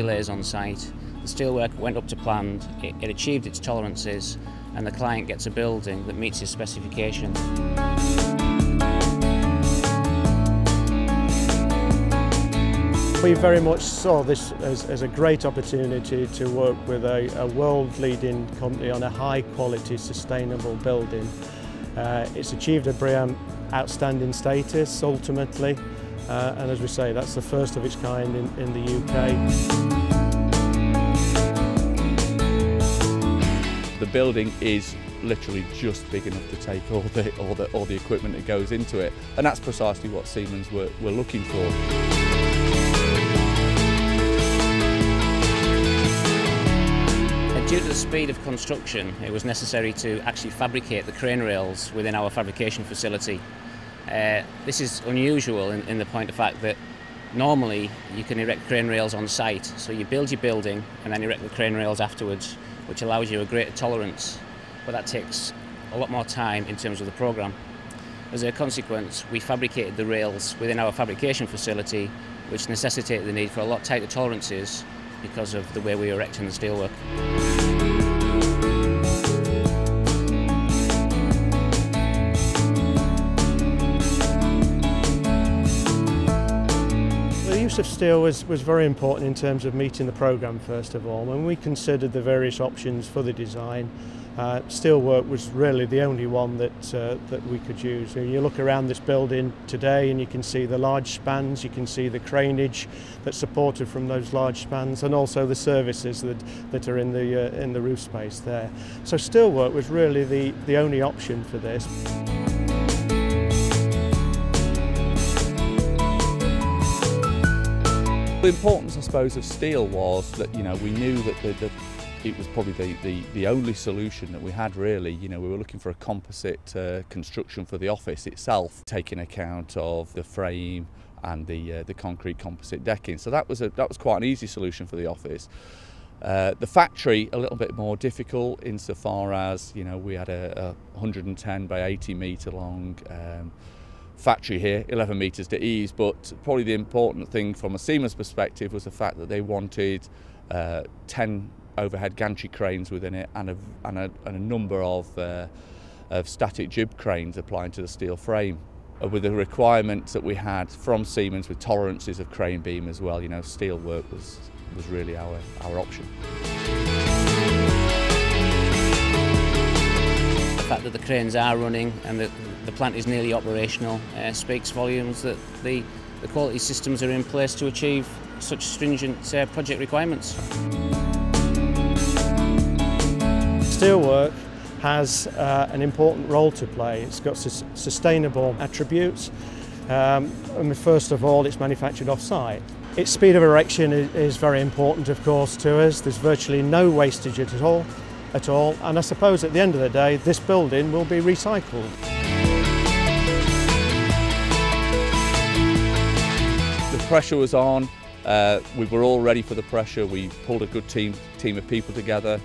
delays on site. The steelwork went up to plan, it achieved its tolerances, and the client gets a building that meets his specifications. We very much saw this as a great opportunity to work with a world-leading company on a high-quality, sustainable building. It's achieved a BREEAM outstanding status ultimately, and as we say, that's the first of its kind in the UK. The building is literally just big enough to take all the equipment that goes into it, and that's precisely what Siemens were looking for. Due to the speed of construction, it was necessary to actually fabricate the crane rails within our fabrication facility. This is unusual in the point of fact that normally you can erect crane rails on site, so you build your building and then erect the crane rails afterwards, which allows you a greater tolerance, but that takes a lot more time in terms of the programme. As a consequence, we fabricated the rails within our fabrication facility, which necessitated the need for a lot tighter tolerances because of the way we were erecting the steelwork. The use of steel was very important in terms of meeting the programme first of all. When we considered the various options for the design, steelwork was really the only one that we could use. You look around this building today and you can see the large spans, you can see the craneage that's supported from those large spans, and also the services that are in the roof space there. So steelwork was really the only option for this. The importance, I suppose, of steel was that, you know, we knew that it was probably the only solution that we had really. You know, we were looking for a composite construction for the office itself, taking account of the frame and the concrete composite decking. So that was quite an easy solution for the office. The factory a little bit more difficult insofar as, you know, we had a 110 by 80 metre long. Factory here, 11 metres to ease, but probably the important thing from a Siemens perspective was the fact that they wanted 10 overhead gantry cranes within it and a number of static jib cranes applying to the steel frame. With the requirements that we had from Siemens with tolerances of crane beam as well, you know, steel work was really our option. The fact that the cranes are running and the plant is nearly operational speaks volumes that the quality systems are in place to achieve such stringent project requirements. Steelwork has an important role to play. It's got sustainable attributes. First of all, it's manufactured off-site. Its speed of erection is very important, of course, to us. There's virtually no wastage at all, and I suppose at the end of the day this building will be recycled. The pressure was on, we were all ready for the pressure. We pulled a good team of people together.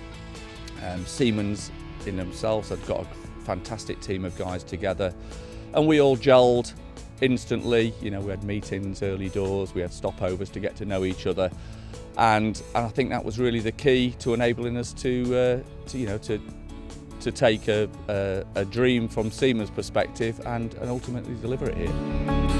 Siemens in themselves had got a fantastic team of guys together, and we all gelled instantly. You know, we had meetings, early doors, we had stopovers to get to know each other. And I think that was really the key to enabling us to take a dream from Siemens' perspective and ultimately deliver it here.